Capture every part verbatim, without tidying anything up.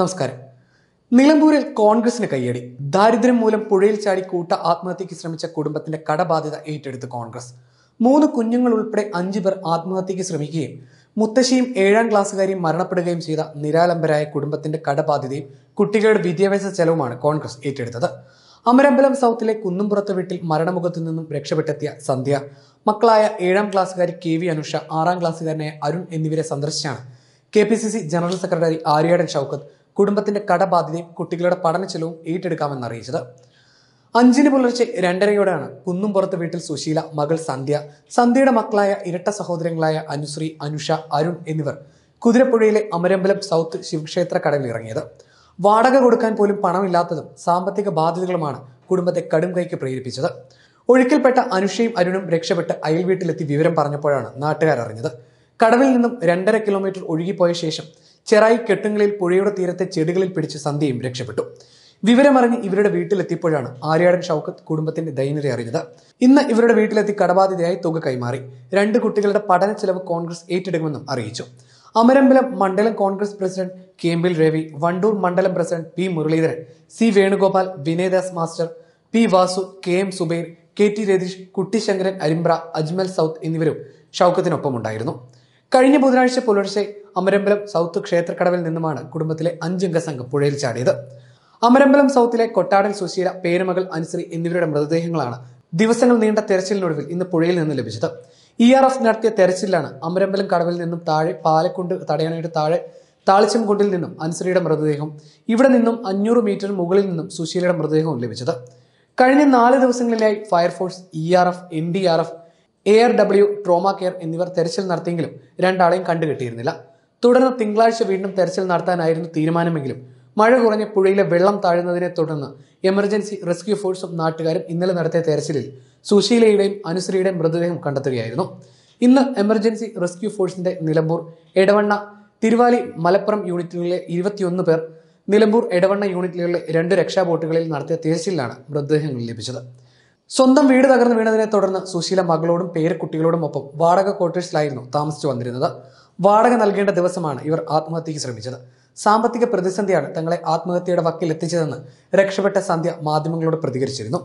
നമസ്കാരം. നിലമ്പൂരിൽ കോൺഗ്രസിന് കയ്യടി. ദാരിദ്ര്യം മൂലം പുഴയിൽ ചാടി കൂട്ട ആത്മഹത്യക്ക് ശ്രമിച്ച കുടുംബത്തിന്റെ കടബാധ്യത ഏറ്റെടുത്ത് കോൺഗ്രസ്. മൂന്ന് കുഞ്ഞുങ്ങൾ ഉൾപ്പെടെ അഞ്ചു പേർ ആത്മഹത്യക്ക് ശ്രമിക്കുകയും മുത്തശ്ശിയും ഏഴാം ക്ലാസ്സുകാരിയും മരണപ്പെടുകയും ചെയ്ത നിരാലംബരായ കുടുംബത്തിന്റെ കടബാധ്യതയും കുട്ടികളുടെ വിദ്യാഭ്യാസ ചെലവുമാണ് കോൺഗ്രസ് ഏറ്റെടുത്തത്. അമരമ്പലം സൗത്തിലെ കുന്നുംപുറത്തെ വീട്ടിൽ മരണമുഖത്തു നിന്നും രക്ഷപ്പെട്ടെത്തിയ സന്ധ്യ, മക്കളായ ഏഴാം ക്ലാസ്സുകാരി കെ വി അനുഷ, ആറാം ക്ലാസ്സുകാരനായ അരുൺ എന്നിവരെ സന്ദർശിച്ചാണ് K P C C general secretary Aryadan Shoukath കുടുംബത്തിന്റെ കടബാധ്യതയും കുട്ടികളുടെ പഠന ചെലവും ഏറ്റെടുക്കാമെന്ന് അറിയിച്ചത്. അഞ്ചിന് പുലർച്ചെ രണ്ടരയോടെയാണ് കുന്നുംപുറത്ത് വീട്ടിൽ സുശീല, മകൾ സന്ധ്യ, സന്ധ്യയുടെ മക്കളായ ഇരട്ട സഹോദരങ്ങളായ അനുശ്രീ, അനുഷ, അരുൺ എന്നിവർ കുതിരപ്പുഴയിലെ അമരമ്പലം സൗത്ത് ശിവക്ഷേത്ര കടവിൽ ഇറങ്ങിയത്. വാടക കൊടുക്കാൻ പോലും പണമില്ലാത്തതും സാമ്പത്തിക ബാധ്യതകളുമാണ് കുടുംബത്തെ കടും കൈക്ക് പ്രേരിപ്പിച്ചത്. ഒഴുക്കിൽപ്പെട്ട അനുഷയും അരുണും രക്ഷപ്പെട്ട് അയൽ വീട്ടിലെത്തി വിവരം പറഞ്ഞപ്പോഴാണ് നാട്ടുകാർ അറിഞ്ഞത്. കടവിൽ നിന്നും രണ്ടര കിലോമീറ്റർ ഒഴുകിപ്പോയ ശേഷം ചെറായി കെട്ടുങ്ങളിൽ പുഴയുടെ തീരത്തെ ചെടികളിൽ പിടിച്ച് സന്ധ്യയും രക്ഷപ്പെട്ടു. വിവരമറിഞ്ഞ് ഇവരുടെ വീട്ടിലെത്തിയപ്പോഴാണ് ആര്യാടൻ ഷൗക്കത്ത് കുടുംബത്തിന്റെ ദൈനത അറിഞ്ഞത്. ഇന്ന് ഇവരുടെ വീട്ടിലെത്തി കടബാധിതയായി തുക കൈമാറി. രണ്ട് കുട്ടികളുടെ പഠന ചെലവ് കോൺഗ്രസ് ഏറ്റെടുക്കുമെന്നും അറിയിച്ചു. അമരമ്പലം മണ്ഡലം കോൺഗ്രസ് പ്രസിഡന്റ് കെ എം ബിൽ രവി, വണ്ടൂർ മണ്ഡലം president P Muraleedharan, C Venugopal, Vinayadas master, P Vasu, K M Zubair, K T Ratheesh, Kuttisankaran Arimbra, Ajmal south എന്നിവരും ഷൗക്കത്തിനൊപ്പമുണ്ടായിരുന്നു. കഴിഞ്ഞ ബുധനാഴ്ച പുലർച്ചെ അമരമ്പലം സൗത്ത് ക്ഷേത്രക്കടവിൽ നിന്നുമാണ് കുടുംബത്തിലെ അഞ്ചംഗ സംഘം പുഴയിൽ ചാടിയത്. അമരമ്പലം സൗത്തിലെ കൊട്ടാടൽ സുശീല, പേരുമകൾ അനുശ്രീ എന്നിവരുടെ മൃതദേഹങ്ങളാണ് ദിവസങ്ങൾ നീണ്ട തെരച്ചിലിനൊടുവിൽ ഇന്ന് പുഴയിൽ നിന്ന് ലഭിച്ചത്. ഇ ആർ എഫ് നടത്തിയ തെരച്ചിലാണ് അമരമ്പലം കടവിൽ നിന്നും താഴെ പാലക്കുണ്ട് തടയണയുടെ താഴെ താളിച്ചംകുണ്ടിൽ നിന്നും അനുശ്രീയുടെ മൃതദേഹവും ഇവിടെ നിന്നും അഞ്ഞൂറ് മീറ്റർ മുകളിൽ നിന്നും സുശീലയുടെ മൃതദേഹവും ലഭിച്ചത്. കഴിഞ്ഞ നാല് ദിവസങ്ങളിലായി fire force, E R F, N D R F, A R W, trauma care എന്നിവർ തെരച്ചിൽ നടത്തിയെങ്കിലും രണ്ടാളെയും കണ്ടുകിട്ടിയിരുന്നില്ല. തുടർന്ന് തിങ്കളാഴ്ച വീണ്ടും തെരച്ചിൽ നടത്താനായിരുന്നു തീരുമാനമെങ്കിലും മഴ കുറഞ്ഞ പുഴയിലെ വെള്ളം താഴുന്നതിനെ തുടർന്ന് എമർജൻസി റെസ്ക്യൂ ഫോഴ്സും നാട്ടുകാരും ഇന്നലെ നടത്തിയ തെരച്ചിലിൽ സുശീലയുടെയും അനുശ്രീയുടെയും മൃതദേഹം കണ്ടെത്തുകയായിരുന്നു. ഇന്ന് എമർജൻസി റെസ്ക്യൂ ഫോഴ്സിന്റെ നിലമ്പൂർ, എടവണ്ണ, തിരുവാലി, മലപ്പുറം യൂണിറ്റുകളിലെ ഇരുപത്തിയൊന്ന് പേർ, നിലമ്പൂർ എടവണ്ണ യൂണിറ്റുകളിലെ രണ്ട് രക്ഷാബോട്ടുകളിൽ നടത്തിയ തെരച്ചിലാണ് മൃതദേഹങ്ങൾ ലഭിച്ചത്. സ്വന്തം വീട് തകർന്നു വീണതിനെ തുടർന്ന് സുശീല മകളോടും പേരക്കുട്ടികളോടും ഒപ്പം വാടക ക്വാർട്ടേഴ്സിലായിരുന്നു താമസിച്ചു വന്നിരുന്നത്. വാടക നൽകേണ്ട ദിവസമാണ് ഇവർ ആത്മഹത്യക്ക് ശ്രമിച്ചത്. സാമ്പത്തിക പ്രതിസന്ധിയാണ് തങ്ങളെ ആത്മഹത്യയുടെ വക്കിൽ എത്തിച്ചതെന്ന് രക്ഷപ്പെട്ട സന്ധ്യ മാധ്യമങ്ങളോട് പ്രതികരിച്ചിരുന്നു.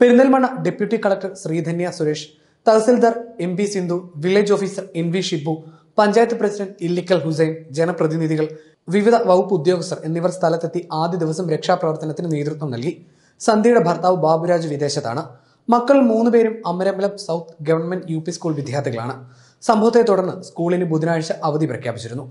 Perinthalmanna deputy collector Sreedhanya Suresh, tahsildar M P Sindhu, village officer N V Shibu, panchayat president Illikkal Hussain, ജനപ്രതിനിധികൾ, വിവിധ വകുപ്പ് ഉദ്യോഗസ്ഥർ എന്നിവർ സ്ഥലത്തെത്തി ആദ്യ ദിവസം രക്ഷാപ്രവർത്തനത്തിന് നേതൃത്വം നൽകി. സന്ധ്യയുടെ ഭർത്താവ് ബാബുരാജ് വിദേശത്താണ്. മക്കൾ മൂന്നുപേരും Amarambalam south government U P school വിദ്യാർത്ഥികളാണ്. സംഭവത്തെ തുടർന്ന് സ്കൂളിന് ബുധനാഴ്ച അവധി പ്രഖ്യാപിച്ചിരുന്നു.